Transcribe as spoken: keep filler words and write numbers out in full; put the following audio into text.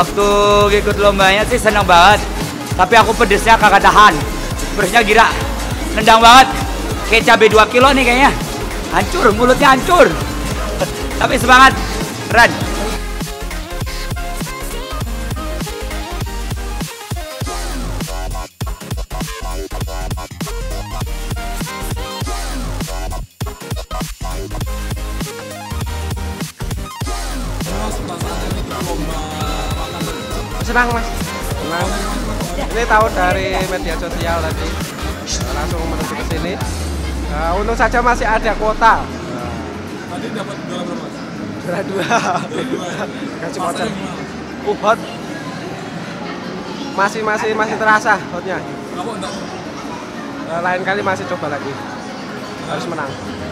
Waktu ikut lombanya sih senang banget, tapi aku pedesnya kagak tahan. Pedesnya gila, nendang banget. Kayak cabai dua kilo nih kayaknya. Hancur, mulutnya hancur. Tapi semangat, keren. Senang mas, senang. Ini tahu dari media sosial tadi, langsung menuju ke sini. Uh, untung saja masih ada kuota. Tadi dapat dolar berapa? Dolar dua. Kasih voucher. Uh, hot. Masih masih masih terasa hotnya. Uh, lain kali masih coba lagi. Harus menang.